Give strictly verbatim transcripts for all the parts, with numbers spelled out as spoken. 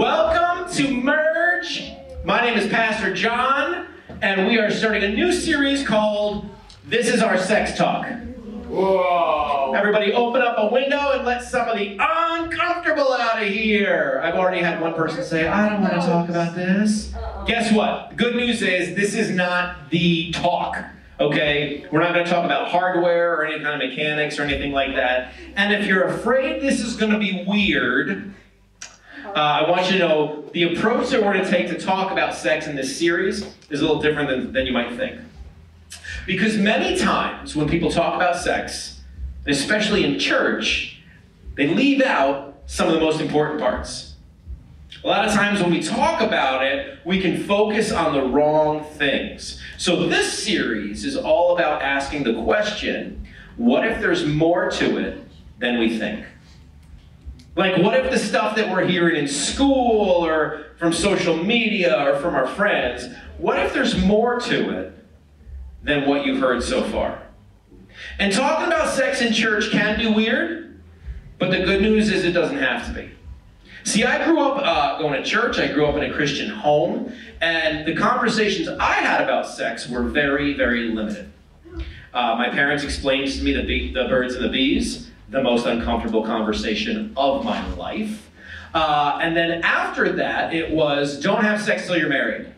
Welcome to Merge. My name is Pastor John, and we are starting a new series called This Is Our Sex Talk. Whoa. Everybody open up a window and let some of the uncomfortable out of here. I've already had one person say, I don't want to talk about this. Uh-oh. Guess what? The good news is this is not the talk, okay? We're not going to talk about hardware or any kind of mechanics or anything like that. And if you're afraid this is going to be weird, uh, I want you to know the approach that we're going to take to talk about sex in this series is a little different than, than you might think. Because many times when people talk about sex, especially in church, they leave out some of the most important parts. A lot of times when we talk about it, we can focus on the wrong things. So this series is all about asking the question, what if there's more to it than we think? Like, what if the stuff that we're hearing in school or from social media or from our friends, what if there's more to it than what you've heard so far? And talking about sex in church can be weird, but the good news is it doesn't have to be. See, I grew up uh, going to church, I grew up in a Christian home, and the conversations I had about sex were very, very limited. Uh, my parents explained to me the, bee, the birds and the bees, the most uncomfortable conversation of my life. Uh, and then after that, it was, don't have sex till you're married.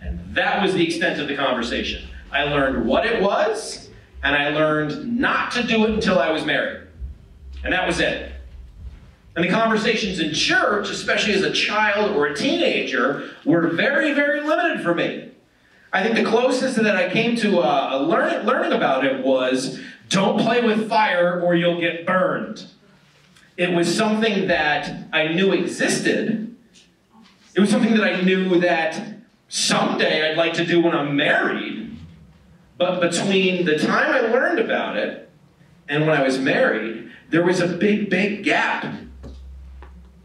And that was the extent of the conversation. I learned what it was, and I learned not to do it until I was married. And that was it. And the conversations in church, especially as a child or a teenager, were very, very limited for me. I think the closest that I came to uh, learn, learning about it was, don't play with fire or you'll get burned. It was something that I knew existed. It was something that I knew that someday I'd like to do when I'm married. But between the time I learned about it and when I was married, there was a big, big gap. And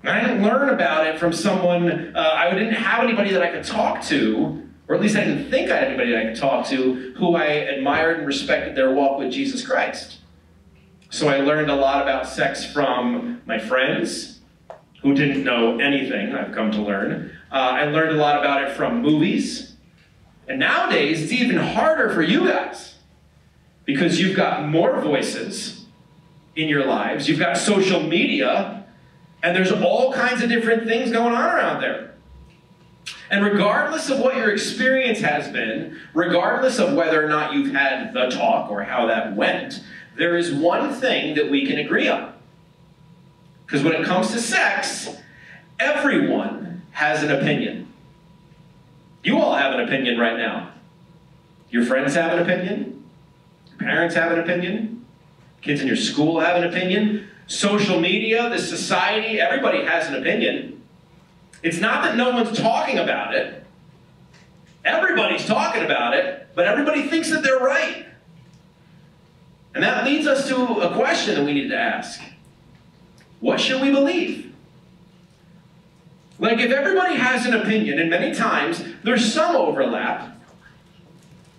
I didn't learn about it from someone, uh, I didn't have anybody that I could talk to, or at least I didn't think I had anybody that I could talk to, who I admired and respected their walk with Jesus Christ. So I learned a lot about sex from my friends, who didn't know anything, I've come to learn. Uh, I learned a lot about it from movies. And nowadays, it's even harder for you guys because you've got more voices in your lives. You've got social media, and there's all kinds of different things going on around there. And regardless of what your experience has been, regardless of whether or not you've had the talk or how that went, there is one thing that we can agree on. Because when it comes to sex, everyone has an opinion. You all have an opinion right now. Your friends have an opinion. Your parents have an opinion. Kids in your school have an opinion. Social media, the society, everybody has an opinion. It's not that no one's talking about it. Everybody's talking about it, but everybody thinks that they're right. And that leads us to a question that we need to ask. What should we believe? Like, if everybody has an opinion, and many times there's some overlap,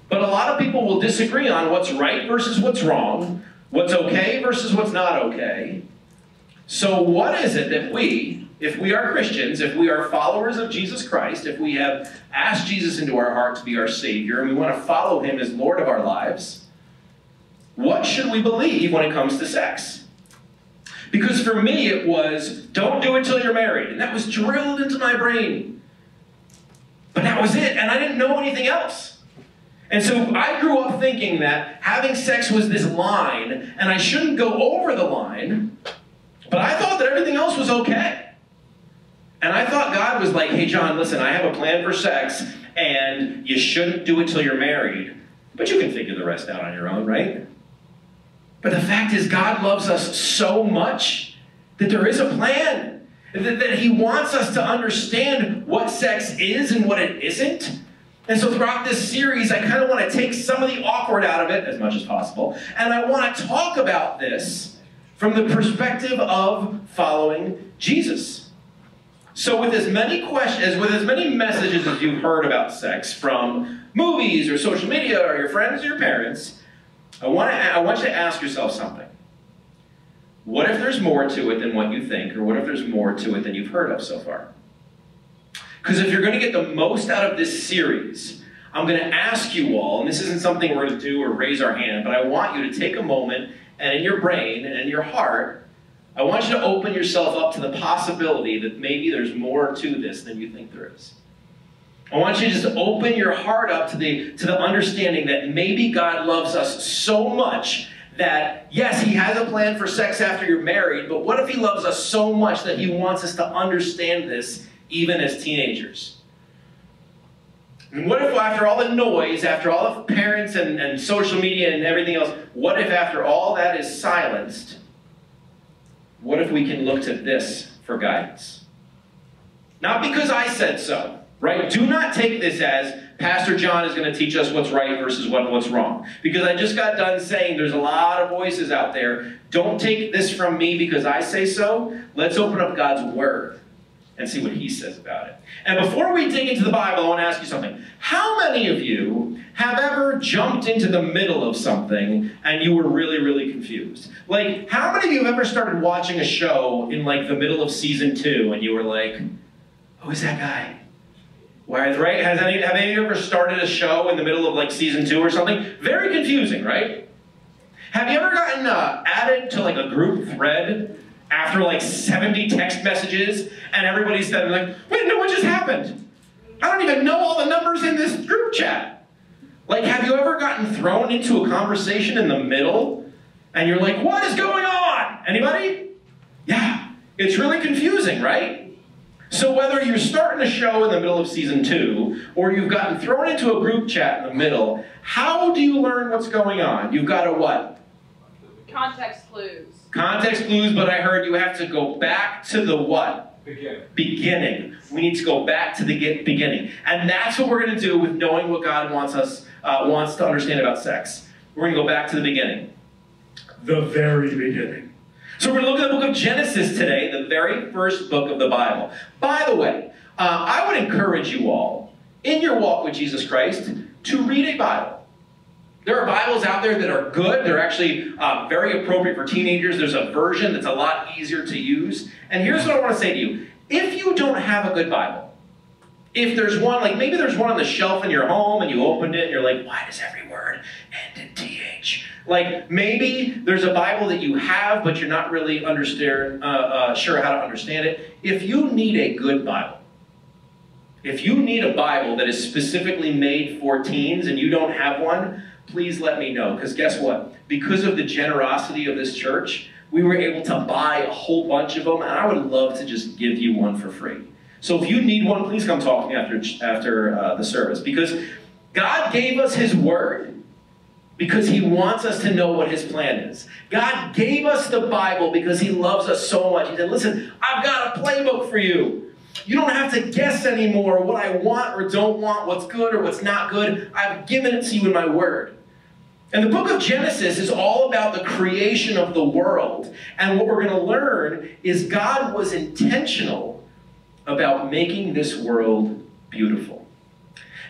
but a lot of people will disagree on what's right versus what's wrong, what's okay versus what's not okay. So what is it that we, if we are Christians, if we are followers of Jesus Christ, if we have asked Jesus into our heart to be our Savior, and we want to follow Him as Lord of our lives, what should we believe when it comes to sex? Because for me, it was, don't do it till you're married. And that was drilled into my brain. But that was it, and I didn't know anything else. And so I grew up thinking that having sex was this line, and I shouldn't go over the line, but I thought that everything else was okay. And I thought God was like, hey, John, listen, I have a plan for sex, and you shouldn't do it till you're married. But you can figure the rest out on your own, right? But the fact is, God loves us so much that there is a plan, that, that He wants us to understand what sex is and what it isn't. And so throughout this series, I kind of want to take some of the awkward out of it as much as possible, and I want to talk about this from the perspective of following Jesus. So with as many questions, with as many messages as you've heard about sex from movies or social media or your friends or your parents, I want, to, I want you to ask yourself something. What if there's more to it than what you think, or what if there's more to it than you've heard of so far? Because if you're going to get the most out of this series, I'm going to ask you all, and this isn't something we're going to do or raise our hand, but I want you to take a moment, and in your brain and in your heart, I want you to open yourself up to the possibility that maybe there's more to this than you think there is. I want you to just open your heart up to the, to the understanding that maybe God loves us so much that, yes, he has a plan for sex after you're married, but what if he loves us so much that he wants us to understand this even as teenagers? And what if after all the noise, after all the parents and, and social media and everything else, what if after all that is silenced, what if we can look to this for guidance? Not because I said so, right? Do not take this as Pastor John is going to teach us what's right versus what, what's wrong. Because I just got done saying there's a lot of voices out there. Don't take this from me because I say so. Let's open up God's word and see what he says about it. And before we dig into the Bible, I want to ask you something. How many of you have ever jumped into the middle of something and you were really, really confused? Like, how many of you have ever started watching a show in like the middle of season two and you were like, who is that guy? Why, right? Has any, have any of you ever started a show in the middle of like season two or something? Very confusing, right? Have you ever gotten uh, added to like a group thread after like seventy text messages, and everybody's standing like, wait, no, what just happened? I don't even know all the numbers in this group chat. Like, have you ever gotten thrown into a conversation in the middle, and you're like, what is going on? Anybody? Yeah, it's really confusing, right? So whether you're starting a show in the middle of season two, or you've gotten thrown into a group chat in the middle, how do you learn what's going on? You've got to what? Context clues. Context clues, but I heard you have to go back to the what? Beginning. Beginning. We need to go back to the get beginning. And that's what we're going to do with knowing what God wants us uh, wants to understand about sex. We're going to go back to the beginning. The very beginning. So we're going to look at the book of Genesis today, the very first book of the Bible. By the way, uh, I would encourage you all, in your walk with Jesus Christ, to read a Bible. There are Bibles out there that are good. They're actually uh, very appropriate for teenagers. There's a version that's a lot easier to use. And here's what I want to say to you. If you don't have a good Bible, if there's one, like maybe there's one on the shelf in your home and you opened it and you're like, why does every word end in T H? Like maybe there's a Bible that you have, but you're not really understand, uh, uh, sure how to understand it. If you need a good Bible, if you need a Bible that is specifically made for teens and you don't have one, please let me know, because guess what? Because of the generosity of this church, we were able to buy a whole bunch of them, and I would love to just give you one for free. So if you need one, please come talk to me after, after uh, the service, because God gave us his word because he wants us to know what his plan is. God gave us the Bible because he loves us so much. He said, listen, I've got a playbook for you. You don't have to guess anymore what I want or don't want, what's good or what's not good. I've given it to you in my word. And the book of Genesis is all about the creation of the world. And what we're going to learn is God was intentional about making this world beautiful.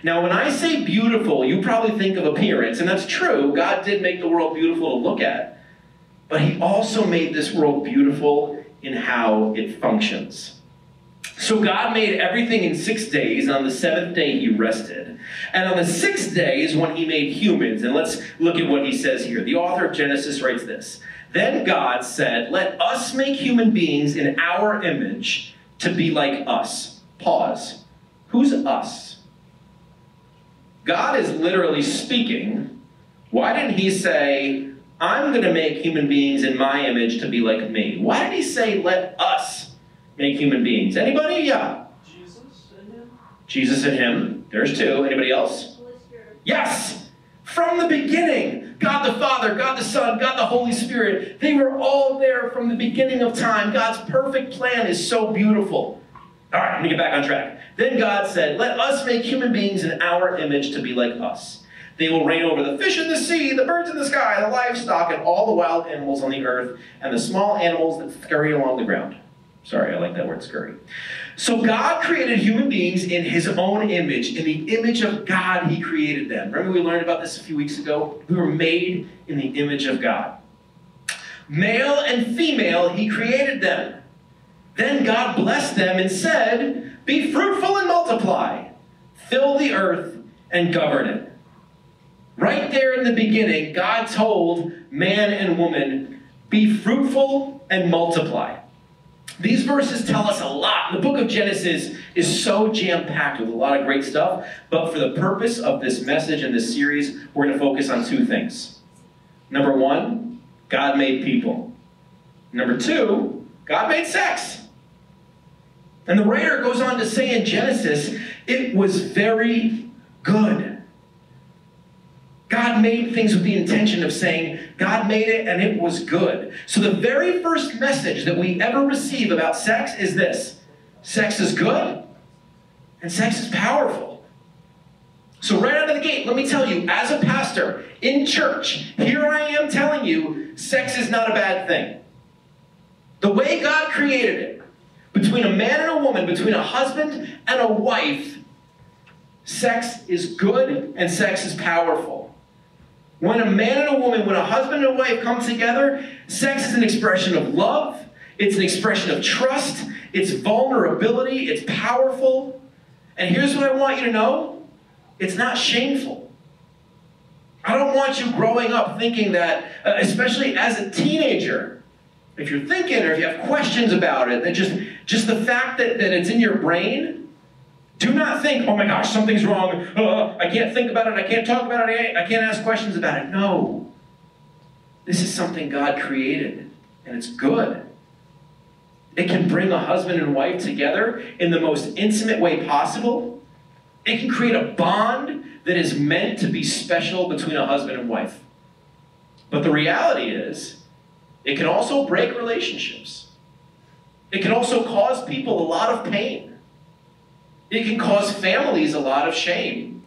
Now, when I say beautiful, you probably think of appearance, and that's true. God did make the world beautiful to look at, but he also made this world beautiful in how it functions. So God made everything in six days, and on the seventh day he rested. And on the sixth day is when he made humans. And let's look at what he says here. The author of Genesis writes this. Then God said, let us make human beings in our image to be like us. Pause. Who's us? God is literally speaking. Why didn't he say, I'm going to make human beings in my image to be like me? Why did he say, let us make human beings? Anybody? Yeah. Jesus and him. Jesus and him. There's two. Anybody else? Holy Spirit. Yes. From the beginning, God the Father, God the Son, God the Holy Spirit, they were all there from the beginning of time. God's perfect plan is so beautiful. All right, let me get back on track. Then God said, let us make human beings in our image to be like us. They will reign over the fish in the sea, the birds in the sky, the livestock, and all the wild animals on the earth, and the small animals that scurry along the ground. Sorry, I like that word, scurry. So God created human beings in his own image. In the image of God, he created them. Remember we learned about this a few weeks ago? We were made in the image of God. Male and female, he created them. Then God blessed them and said, "Be fruitful and multiply, fill the earth and govern it." Right there in the beginning, God told man and woman, be fruitful and multiply. These verses tell us a lot. The book of Genesis is so jam-packed with a lot of great stuff, but for the purpose of this message and this series, we're going to focus on two things. Number one, God made people. Number two, God made sex. And the writer goes on to say in Genesis, it was very good. God made things with the intention of saying, God made it and it was good. So the very first message that we ever receive about sex is this. Sex is good and sex is powerful. So right out of the gate, let me tell you, as a pastor in church, here I am telling you, sex is not a bad thing. The way God created it, between a man and a woman, between a husband and a wife, sex is good and sex is powerful. When a man and a woman, when a husband and a wife come together, sex is an expression of love, it's an expression of trust, it's vulnerability, it's powerful. And here's what I want you to know, it's not shameful. I don't want you growing up thinking that, uh, especially as a teenager, if you're thinking or if you have questions about it, that just, just the fact that, that it's in your brain, do not think, oh my gosh, something's wrong. Uh, I can't think about it. I can't talk about it. I can't ask questions about it. No. This is something God created, and it's good. It can bring a husband and wife together in the most intimate way possible. It can create a bond that is meant to be special between a husband and wife. But the reality is, it can also break relationships. It can also cause people a lot of pain. It can cause families a lot of shame.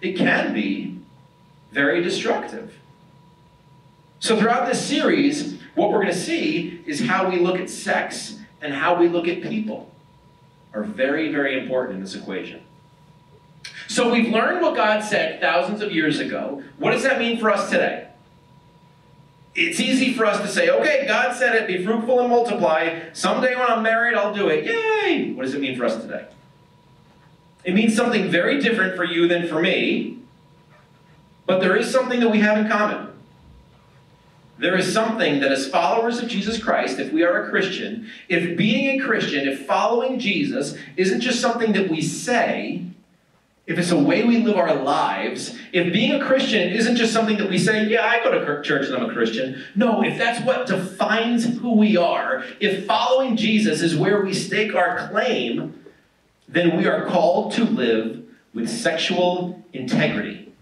It can be very destructive. So throughout this series, what we're going to see is how we look at sex and how we look at people are very, very important in this equation. So we've learned what God said thousands of years ago. What does that mean for us today? It's easy for us to say, okay, God said it, be fruitful and multiply. Someday when I'm married, I'll do it. Yay! What does it mean for us today? It means something very different for you than for me, but there is something that we have in common. There is something that as followers of Jesus Christ, if we are a Christian, if being a Christian, if following Jesus isn't just something that we say, if it's a way we live our lives, if being a Christian isn't just something that we say, yeah, I go to church and I'm a Christian. No, if that's what defines who we are, if following Jesus is where we stake our claim, then we are called to live with sexual integrity.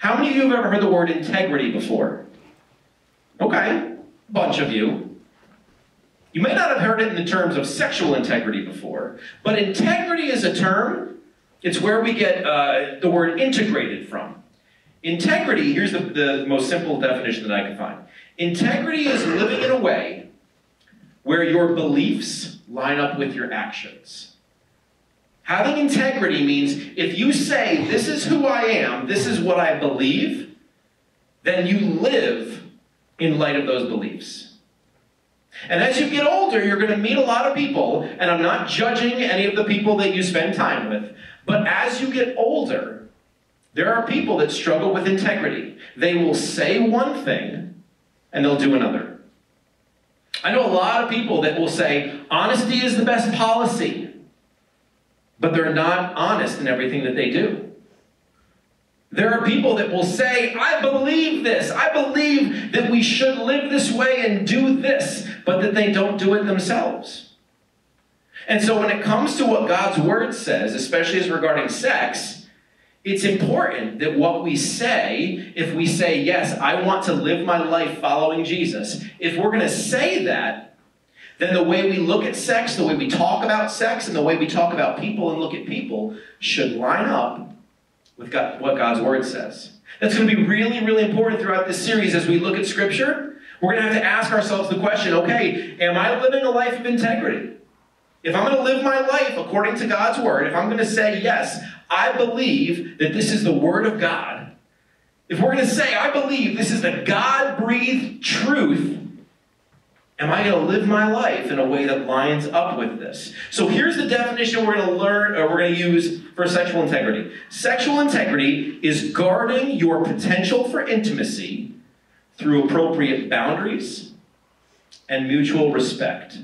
How many of you have ever heard the word integrity before? Okay, a bunch of you. You may not have heard it in the terms of sexual integrity before, but integrity is a term, it's where we get uh, the word integrated from. Integrity, here's the, the most simple definition that I can find. Integrity is living in a way where your beliefs line up with your actions. Having integrity means if you say, this is who I am, this is what I believe, then you live in light of those beliefs. And as you get older, you're going to meet a lot of people, and I'm not judging any of the people that you spend time with, but as you get older, there are people that struggle with integrity. They will say one thing, and they'll do another. I know a lot of people that will say, honesty is the best policy. But they're not honest in everything that they do. There are people that will say, I believe this. I believe that we should live this way and do this, but that they don't do it themselves. And so when it comes to what God's word says, especially as regarding sex, it's important that what we say, if we say, yes, I want to live my life following Jesus, if we're going to say that, then the way we look at sex, the way we talk about sex, and the way we talk about people and look at people should line up with God, what God's word says. That's going to be really, really important throughout this series as we look at Scripture. We're going to have to ask ourselves the question, okay, am I living a life of integrity? If I'm going to live my life according to God's word, if I'm going to say, yes, I believe that this is the word of God, if we're going to say, I believe this is the God-breathed truth, Am I going to live my life in a way that lines up with this? So here's the definition we're going to learn, or we're going to use for sexual integrity. Sexual integrity is guarding your potential for intimacy through appropriate boundaries and mutual respect.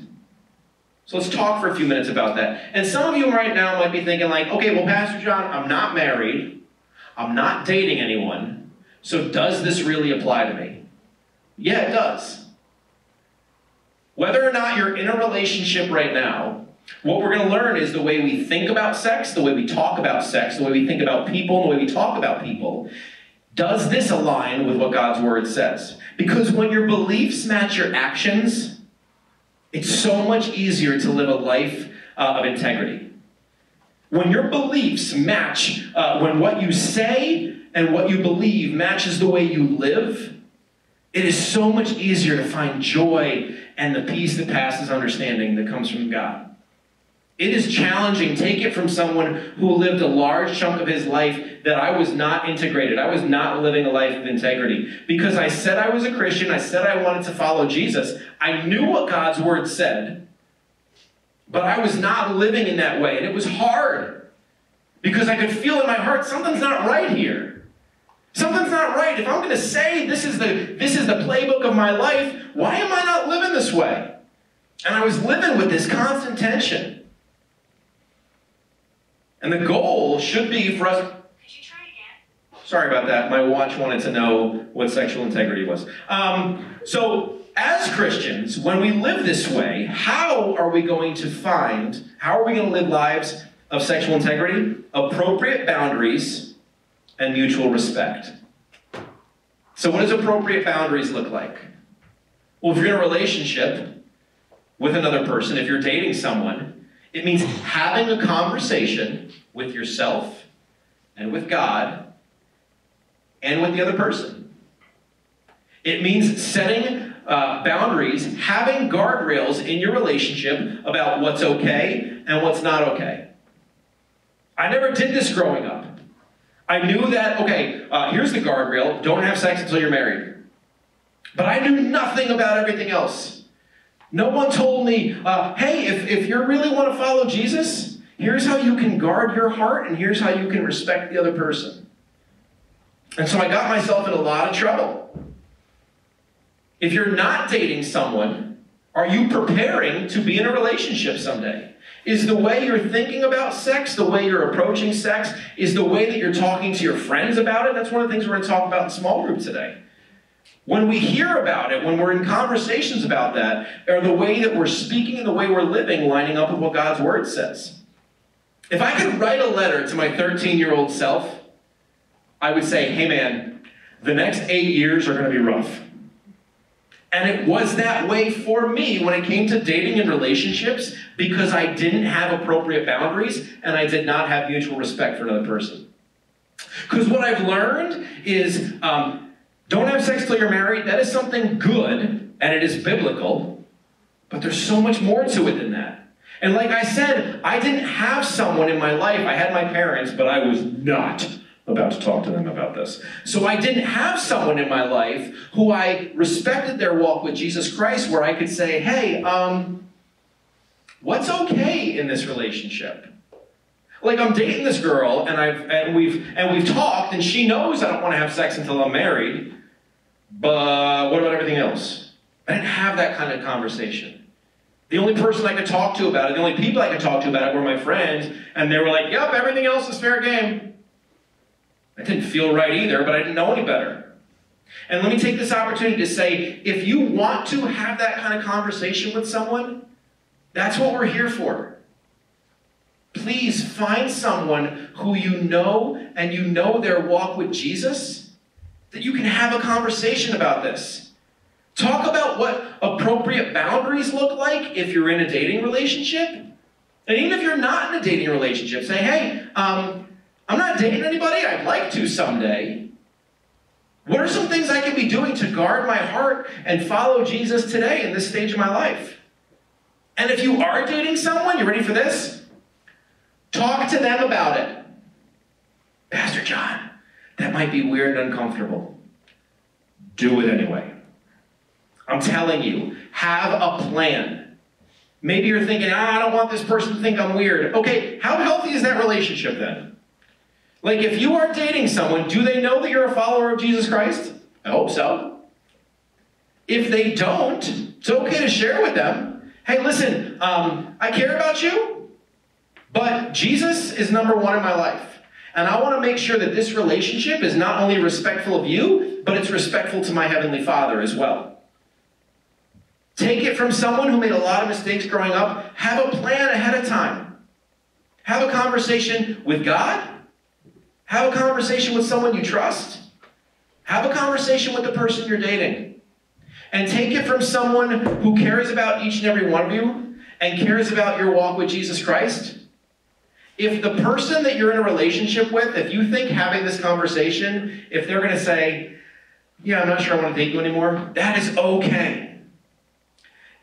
So let's talk for a few minutes about that. And some of you right now might be thinking like, okay, well, Pastor John, I'm not married. I'm not dating anyone. So does this really apply to me? Yeah, it does. Whether or not you're in a relationship right now, what we're going to learn is the way we think about sex, the way we talk about sex, the way we think about people, the way we talk about people. Does this align with what God's word says? Because when your beliefs match your actions, it's so much easier to live a life uh, of integrity. When your beliefs match, uh, when what you say and what you believe matches the way you live, it is so much easier to find joy and the peace that passes understanding that comes from God. It is challenging. Take it from someone who lived a large chunk of his life that I was not integrated. I was not living a life of integrity. Because I said I was a Christian. I said I wanted to follow Jesus. I knew what God's word said. But I was not living in that way. And it was hard. Because I could feel in my heart, something's not right here. Something's not right. If I'm going to say this is the this is the playbook of my life, why am I not living this way? And I was living with this constant tension. And the goal should be for us... Could you try again? Sorry about that. My watch wanted to know what sexual integrity was. Um, so as Christians, when we live this way, how are we going to find, how are we going to live lives of sexual integrity? Appropriate boundaries and mutual respect. So what does appropriate boundaries look like? Well, if you're in a relationship with another person, if you're dating someone, it means having a conversation with yourself and with God and with the other person. It means setting uh, boundaries, having guardrails in your relationship about what's okay and what's not okay. I never did this growing up. I knew that, okay, uh, here's the guardrail, don't have sex until you're married. But I knew nothing about everything else. No one told me, uh, hey, if, if you really want to follow Jesus, here's how you can guard your heart and here's how you can respect the other person. And so I got myself in a lot of trouble. If you're not dating someone, are you preparing to be in a relationship someday? Is the way you're thinking about sex, the way you're approaching sex, is the way that you're talking to your friends about it? That's one of the things we're going to talk about in small group today. When we hear about it, when we're in conversations about that, are the way that we're speaking and the way we're living lining up with what God's word says? If I could write a letter to my thirteen-year-old self, I would say, hey man, the next eight years are going to be rough. And it was that way for me when it came to dating and relationships because I didn't have appropriate boundaries and I did not have mutual respect for another person. Because what I've learned is um, don't have sex till you're married. That is something good and it is biblical, but there's so much more to it than that. And like I said, I didn't have someone in my life. I had my parents, but I was not about to talk to them about this. So I didn't have someone in my life who I respected their walk with Jesus Christ where I could say, hey, um, what's okay in this relationship? Like I'm dating this girl and I've and we've and we've talked and she knows I don't want to have sex until I'm married, but what about everything else? I didn't have that kind of conversation. The only person I could talk to about it, the only people I could talk to about it were my friends, and they were like, yep, everything else is fair game. I didn't feel right either, but I didn't know any better. And let me take this opportunity to say, if you want to have that kind of conversation with someone, that's what we're here for. Please find someone who you know and you know their walk with Jesus, that you can have a conversation about this. Talk about what appropriate boundaries look like if you're in a dating relationship. And even if you're not in a dating relationship, say, hey, um, I'm not dating anybody. I'd like to someday. What are some things I can be doing to guard my heart and follow Jesus today in this stage of my life? And if you are dating someone, you ready for this? Talk to them about it. Pastor John, that might be weird and uncomfortable. Do it anyway. I'm telling you, have a plan. Maybe you're thinking, ah, I don't want this person to think I'm weird. Okay, how healthy is that relationship then? Like, if you are dating someone, do they know that you're a follower of Jesus Christ? I hope so. If they don't, it's okay to share with them. Hey, listen, um, I care about you, but Jesus is number one in my life. And I want to make sure that this relationship is not only respectful of you, but it's respectful to my Heavenly Father as well. Take it from someone who made a lot of mistakes growing up. Have a plan ahead of time. Have a conversation with God. Have a conversation with someone you trust. Have a conversation with the person you're dating. And take it from someone who cares about each and every one of you and cares about your walk with Jesus Christ. If the person that you're in a relationship with, if you think having this conversation, if they're going to say, yeah, I'm not sure I want to date you anymore, that is okay.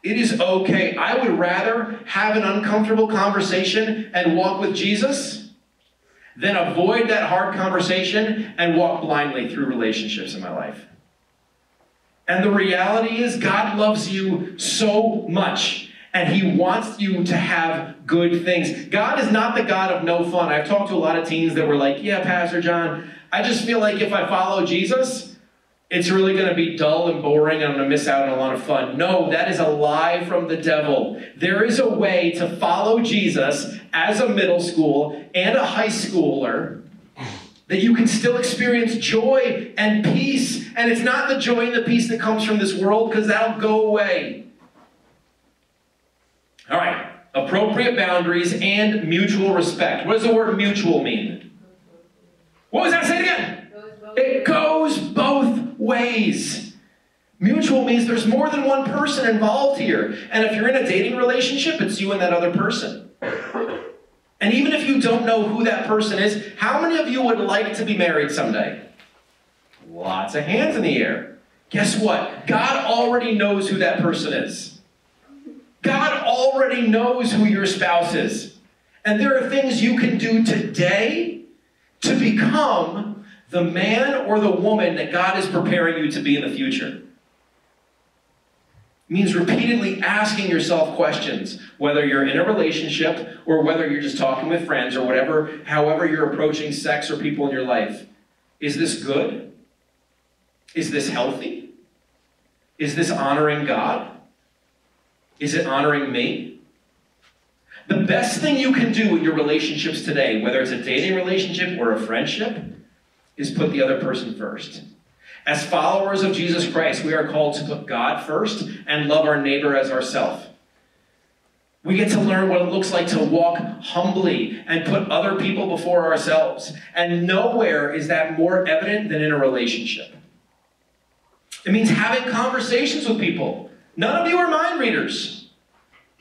It is okay. I would rather have an uncomfortable conversation and walk with Jesus than avoid that hard conversation and walk blindly through relationships in my life. And the reality is God loves you so much. And he wants you to have good things. God is not the God of no fun. I've talked to a lot of teens that were like, yeah, Pastor John, I just feel like if I follow Jesus, it's really going to be dull and boring and I'm going to miss out on a lot of fun. No, that is a lie from the devil. There is a way to follow Jesus as a middle school and a high schooler that you can still experience joy and peace. And it's not the joy and the peace that comes from this world, because that'll go away. All right, appropriate boundaries and mutual respect. What does the word mutual mean? What was that? Say it again. It goes both ways. Mutual means there's more than one person involved here. And if you're in a dating relationship, it's you and that other person. And even if you don't know who that person is, how many of you would like to be married someday? Lots of hands in the air. Guess what? God already knows who that person is. God already knows who your spouse is. And there are things you can do today to become the man or the woman that God is preparing you to be in the future. It means repeatedly asking yourself questions, whether you're in a relationship or whether you're just talking with friends or whatever, however you're approaching sex or people in your life. Is this good? Is this healthy? Is this honoring God? Is it honoring me? The best thing you can do in your relationships today, whether it's a dating relationship or a friendship, is put the other person first. As followers of Jesus Christ, we are called to put God first and love our neighbor as ourselves. We get to learn what it looks like to walk humbly and put other people before ourselves. And nowhere is that more evident than in a relationship. It means having conversations with people. None of you are mind readers.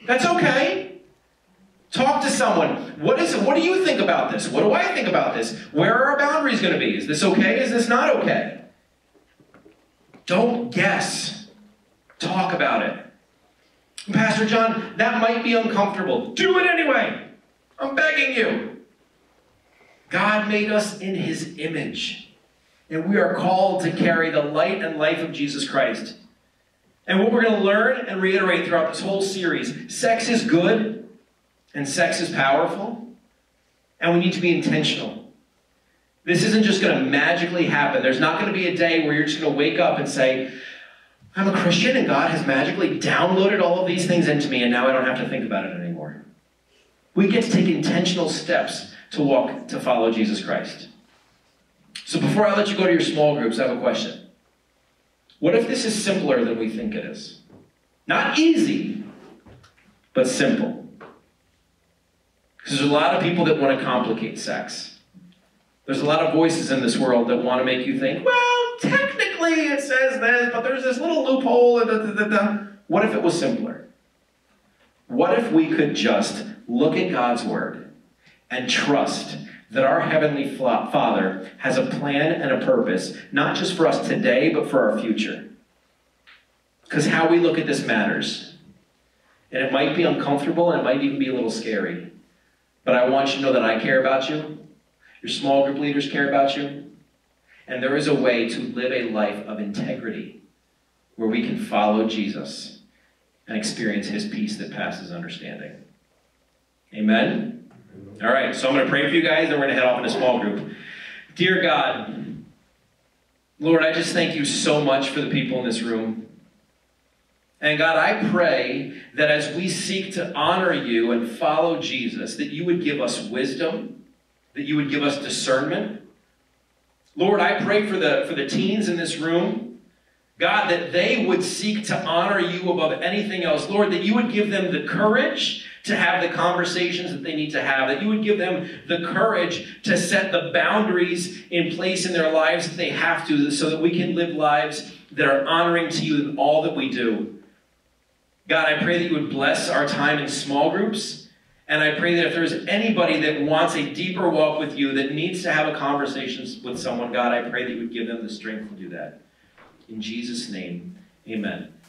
That's okay. Talk to someone. What is? What do you think about this? What do I think about this? Where are our boundaries going to be? Is this okay? Is this not okay? Don't guess. Talk about it. Pastor John, that might be uncomfortable. Do it anyway. I'm begging you. God made us in his image, and we are called to carry the light and life of Jesus Christ. And what we're going to learn and reiterate throughout this whole series, sex is good and sex is powerful, and we need to be intentional. This isn't just going to magically happen. There's not going to be a day where you're just going to wake up and say, I'm a Christian and God has magically downloaded all of these things into me and now I don't have to think about it anymore. We get to take intentional steps to walk, to follow Jesus Christ. So before I let you go to your small groups, I have a question. What if this is simpler than we think it is? Not easy, but simple. Because there's a lot of people that want to complicate sex. There's a lot of voices in this world that want to make you think, well, technically it says this, but there's this little loophole. Da, da, da, da. What if it was simpler? What if we could just look at God's word and trust that our Heavenly Father has a plan and a purpose, not just for us today, but for our future? Because how we look at this matters. And it might be uncomfortable, and it might even be a little scary. But I want you to know that I care about you, your small group leaders care about you, and there is a way to live a life of integrity where we can follow Jesus and experience his peace that passes understanding. Amen? All right, so I'm going to pray for you guys, then we're going to head off into small group. Dear God, Lord, I just thank you so much for the people in this room. And God, I pray that as we seek to honor you and follow Jesus, that you would give us wisdom, that you would give us discernment. Lord, I pray for the, for the teens in this room, God, that they would seek to honor you above anything else. Lord, that you would give them the courage to have the conversations that they need to have, that you would give them the courage to set the boundaries in place in their lives that they have to, so that we can live lives that are honoring to you in all that we do. God, I pray that you would bless our time in small groups. And I pray that if there's anybody that wants a deeper walk with you, that needs to have a conversation with someone, God, I pray that you would give them the strength to do that. In Jesus' name, amen.